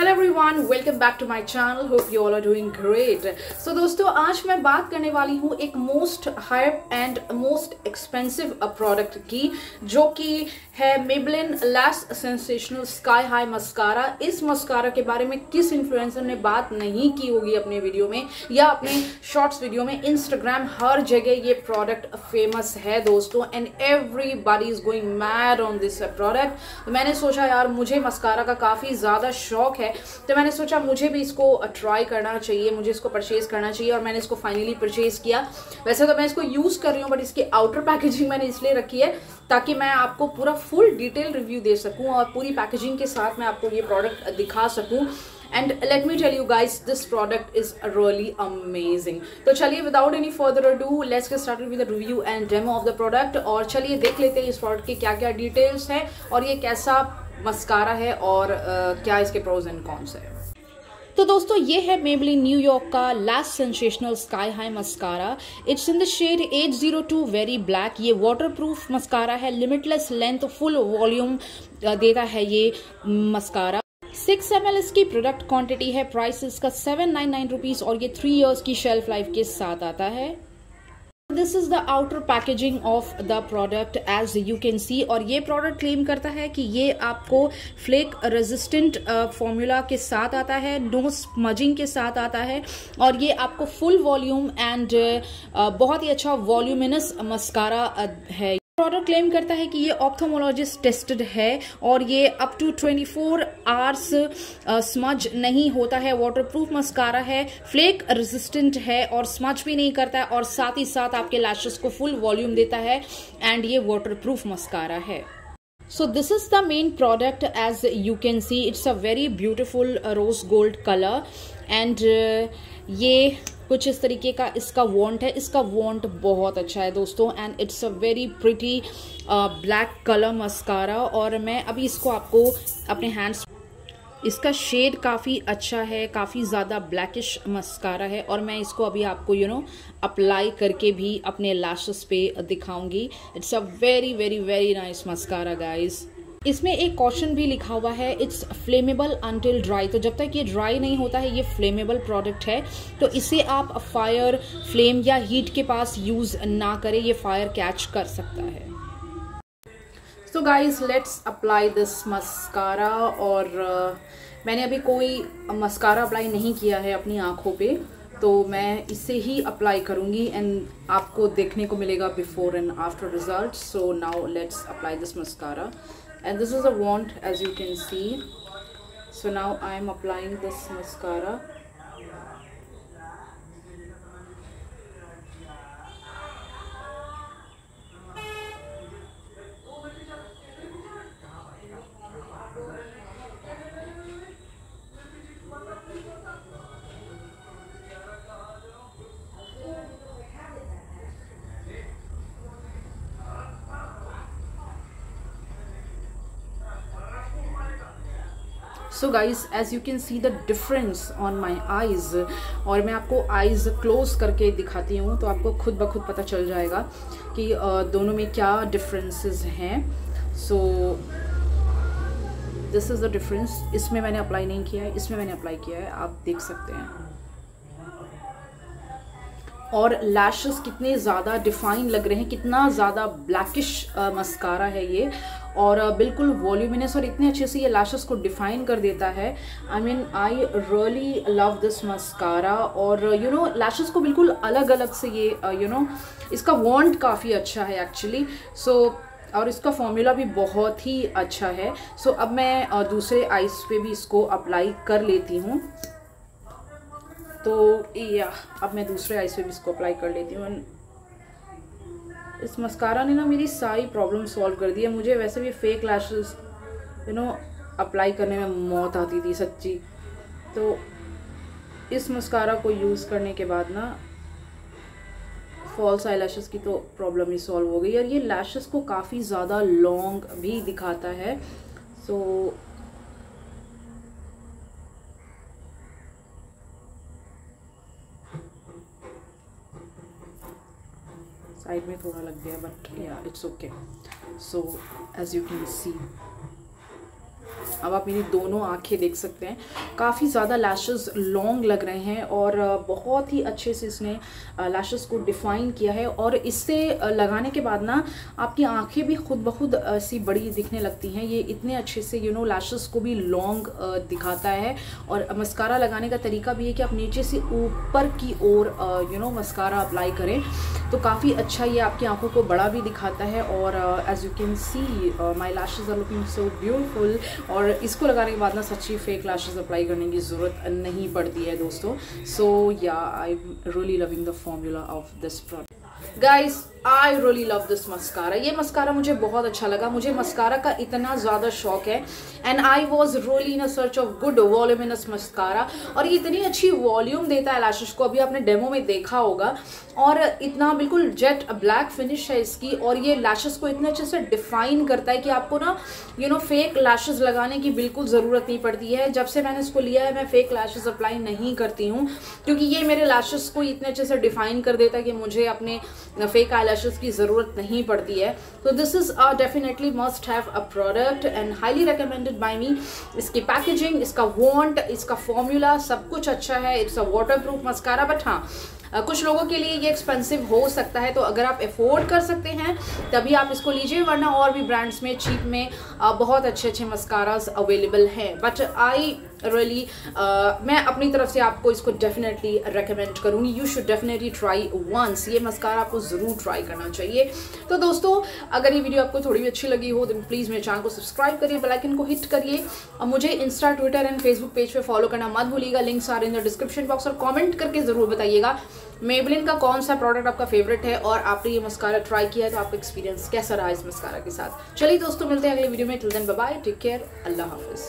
Hello everyone, welcome back to my channel. Hope you all are doing great. So दोस्तों, आज मैं बात करने वाली हूँ एक most hype and most expensive product की, जो कि है Maybelline lash sensational sky high mascara. इस मस्कारा के बारे में किस इन्फ्लुएंसर ने बात नहीं की होगी अपने वीडियो में या अपने शॉर्ट्स वीडियो में। इंस्टाग्राम हर जगह ये प्रोडक्ट फेमस है दोस्तों, and everybody is going mad on this product. मैंने सोचा यार मुझे मस्कारा का काफ़ी ज़्यादा शौक है, तो मैंने सोचा मुझे भी इसको ट्राई करना चाहिए, मुझे इसको परचेज़ करना चाहिए। और मैंने इसको फाइनली परचेज़ किया। वैसे तो मैं इसको यूज़ कर रही हूँ, बट इसकी आउटर पैकेजिंग मैंने इसलिए रखी है ताकि मैं आपको पूरा फुल डिटेल रिव्यू दे सकूँ और पूरी पैकेजिंग के साथ मैं आपको ये प्रोडक्ट दिखा सकूँ। And let me tell you guys, this product is really amazing. तो चलिए without any further ado, let's get started with the review and demo of the product. और चलिए देख लेते हैं इस प्रोडक्ट की क्या क्या डिटेल्स हैं और ये कैसा मस्कारा है और क्या इसके प्रोज एंड कॉन्स है। तो दोस्तों, ये है मेबेलिन न्यूयॉर्क का lash sensational sky high mascara. It's in the shade 802 very black. ये वाटरप्रूफ मस्कारा है, लिमिटलेस लेंथ, फुल वॉल्यूम देता है ये मस्कारा। 6 ml इसकी प्रोडक्ट क्वांटिटी है। प्राइस इसका 799 रुपीज़ और ये 3 ईयर्स की शेल्फ लाइफ के साथ आता है। This is the outer packaging of the product as you can see. और ये प्रोडक्ट क्लेम करता है कि ये आपको फ्लेक रेजिस्टेंट फॉर्मूला के साथ आता है, नो स्मजिंग के साथ आता है, और ये आपको फुल वॉल्यूम एंड बहुत ही अच्छा वॉल्यूमिनस मस्कारा है। प्रोडक्ट क्लेम करता है कि ये ऑप्थोमोलॉजिस्ट टेस्टेड है और ये अप टू 24 आवर्स स्मज नहीं होता है। वाटरप्रूफ मस्कारा है, फ्लेक रेजिस्टेंट है और स्मज भी नहीं करता है, और साथ ही साथ आपके लैशेस को फुल वॉल्यूम देता है, एंड ये वाटरप्रूफ मस्कारा है। So this is the main product, as you can see it's a very beautiful rose gold color, and ये कुछ इस तरीके का इसका वॉन्ट है। इसका वॉन्ट बहुत अच्छा है दोस्तों, and it's a very pretty black colour mascara. और मैं अभी इसको आपको अपने हैंड्स, इसका शेड काफ़ी अच्छा है, काफ़ी ज़्यादा ब्लैकिश मस्कारा है, और मैं इसको अभी आपको अप्लाई करके भी अपने लैशेस पे दिखाऊंगी। It's a very very very nice mascara guys. इसमें एक कॉशन भी लिखा हुआ है, इट्स फ्लेमेबल अंटिल ड्राई। तो जब तक ये ड्राई नहीं होता है ये फ्लेमेबल प्रोडक्ट है, तो इसे आप फायर, फ्लेम या हीट के पास यूज़ ना करें, ये फायर कैच कर सकता है। तो guys, let's apply this mascara. और मैंने अभी कोई मस्कारा अप्लाई नहीं किया है अपनी आँखों पे, तो मैं इसे ही अप्लाई करूँगी एंड आपको देखने को मिलेगा before and after result. So now let's apply this mascara, and this is a wand as you can see. So now I am applying this mascara. So guys, as you can see the difference on my eyes. और मैं आपको eyes close करके दिखाती हूँ, तो आपको खुद ब खुद पता चल जाएगा कि दोनों में क्या डिफरेंसेस हैं। So this is the difference. इसमें मैंने अप्लाई नहीं किया है, इसमें मैंने अप्लाई किया है, आप देख सकते हैं। और लैशेस कितने ज़्यादा डिफाइन लग रहे हैं, कितना ज़्यादा ब्लैकिश मस्कारा है ये, और बिल्कुल वॉल्यूमिनस, और इतने अच्छे से ये लैशेस को डिफाइन कर देता है। I mean, I really love this mascara. और लैशेस को बिल्कुल अलग अलग से ये इसका वॉन्ट काफ़ी अच्छा है एक्चुअली। सो और इसका फॉर्मूला भी बहुत ही अच्छा है। सो अब मैं दूसरे आईज पे भी इसको अप्लाई कर लेती हूँ। तो या अब मैं दूसरे आईज पे भी इसको अप्लाई कर लेती हूँ। इस मस्कारा ने ना मेरी सारी प्रॉब्लम सॉल्व कर दी है। मुझे वैसे भी फेक लैशेस अप्लाई करने में मौत आती थी सच्ची, तो इस मस्कारा को यूज़ करने के बाद ना फॉल्स आई लैशेस की तो प्रॉब्लम ही सॉल्व हो गई। और ये लैशेस को काफ़ी ज़्यादा लॉन्ग भी दिखाता है। सो साइड में थोड़ा लग गया, but yeah it's okay. So as you can see अब आप मेरी दोनों आँखें देख सकते हैं, काफ़ी ज़्यादा लैशेस लॉन्ग लग रहे हैं और बहुत ही अच्छे से इसने लैशेस को डिफ़ाइन किया है। और इससे लगाने के बाद ना आपकी आँखें भी खुद ब खुद ऐसी बड़ी दिखने लगती हैं। ये इतने अच्छे से यू नो लैशेस को भी लॉन्ग दिखाता है। और मस्कारा लगाने का तरीका भी है कि आप नीचे से ऊपर की ओर यू नो मस्कारा अप्लाई करें, तो काफ़ी अच्छा ये आपकी आँखों को बड़ा भी दिखाता है। और as you can see my lashes are looking so beautiful. और इसको लगाने के बाद ना सच्ची फेक लैशेस अप्लाई करने की ज़रूरत नहीं पड़ती है दोस्तों। So yeah I am really loving the formula of this product guys. I really love this mascara. ये मस्कारा मुझे बहुत अच्छा लगा। मुझे मस्कारा का इतना ज़्यादा शौक है and I was really in a search of good voluminous mascara. और ये इतनी अच्छी वॉल्यूम देता है लैशेस को, अभी आपने डेमो में देखा होगा। और इतना बिल्कुल जेट ब्लैक फिनिश है इसकी और ये लैशेस को इतने अच्छे से डिफाइन करता है कि आपको ना यू नो फेक लैशेस लगाने की बिल्कुल ज़रूरत नहीं पड़ती है। जब से मैंने इसको लिया है मैं फेक लैशेस अप्लाई नहीं करती हूँ, क्योंकि ये मेरे लैशेस को इतने अच्छे से डिफाइन कर देता है कि मुझे अपने फेक आई लैशेस की ज़रूरत नहीं पड़ती है। तो this is definitely must have a product and highly recommended by me. इसकी पैकेजिंग, इसका वॉन्ट, इसका फॉर्मूला सब कुछ अच्छा है। It's a waterproof mascara, but हाँ कुछ लोगों के लिए ये एक्सपेंसिव हो सकता है, तो अगर आप अफोर्ड कर सकते हैं तभी आप इसको लीजिए, वरना और भी ब्रांड्स में चीप में बहुत अच्छे अच्छे मस्काराज अवेलेबल हैं। बट आई रियली मैं अपनी तरफ से आपको इसको डेफिनेटली रेकमेंड करूँगी। You should definitely try once. ये मस्कारा आपको ज़रूर ट्राई करना चाहिए। तो दोस्तों अगर ये वीडियो आपको थोड़ी भी अच्छी लगी हो तो प्लीज़ मेरे चैनल को सब्सक्राइब करिए, बेल आइकन को हिट करिए और मुझे Insta, Twitter and Facebook page पर फॉलो करना मत भूलिएगा। Links are in the description box. और कॉमेंट करके ज़रूर बताइएगा मेबलिन का कौन सा प्रोडक्ट आपका फेवरेट है और आपने ये मस्कारा ट्राई किया है तो आपका एक्सपीरियंस कैसा रहा इस मस्कारा के साथ। चलिए दोस्तों मिलते हैं अगले वीडियो में। Till then bye bye, take care, अल्लाह हाफिज़।